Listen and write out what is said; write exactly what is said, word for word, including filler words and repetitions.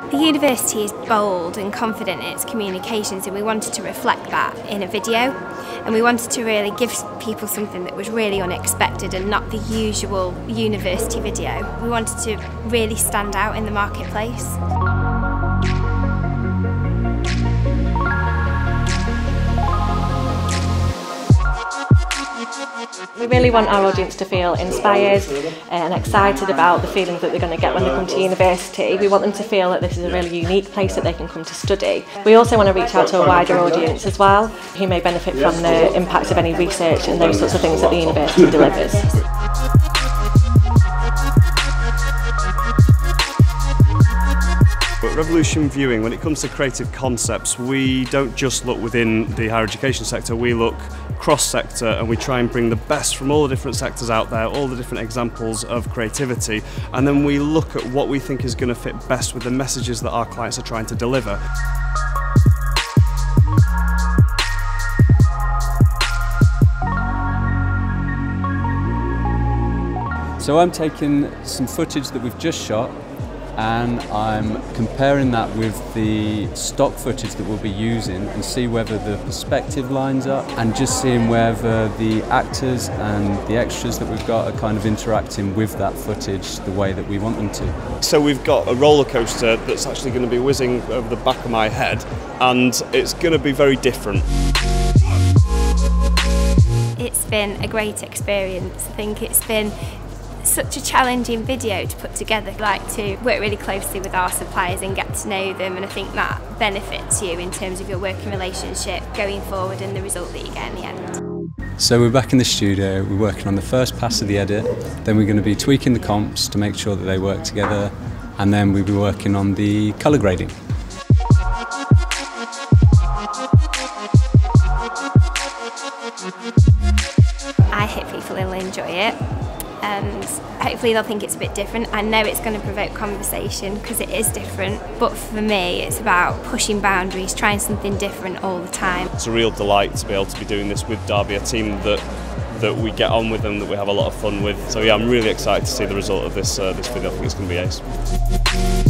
The university is bold and confident in its communications, and we wanted to reflect that in a video, and we wanted to really give people something that was really unexpected and not the usual university video. We wanted to really stand out in the marketplace. We really want our audience to feel inspired and excited about the feelings that they're going to get when they come to university. We want them to feel that this is a really unique place that they can come to study. We also want to reach out to a wider audience as well, who may benefit from the impact of any research and those sorts of things that the university delivers. But Revolution Viewing, when it comes to creative concepts, we don't just look within the higher education sector, we look cross-sector, and we try and bring the best from all the different sectors out there, all the different examples of creativity, and then we look at what we think is going to fit best with the messages that our clients are trying to deliver. So I'm taking some footage that we've just shot, and I'm comparing that with the stock footage that we'll be using and see whether the perspective lines up, and just seeing whether the actors and the extras that we've got are kind of interacting with that footage the way that we want them to. So we've got a roller coaster that's actually going to be whizzing over the back of my head, and it's going to be very different. It's been a great experience. I think it's been such a challenging video to put together. I like to work really closely with our suppliers and get to know them, and I think that benefits you in terms of your working relationship going forward and the result that you get in the end. So we're back in the studio, we're working on the first pass of the edit, then we're going to be tweaking the comps to make sure that they work together, and then we'll be working on the colour grading. I hope people will enjoy it, and hopefully they'll think it's a bit different. I know it's going to provoke conversation because it is different, but for me it's about pushing boundaries, trying something different all the time. It's a real delight to be able to be doing this with Derby, a team that, that we get on with and that we have a lot of fun with. So yeah, I'm really excited to see the result of this, uh, this video. I think it's going to be ace.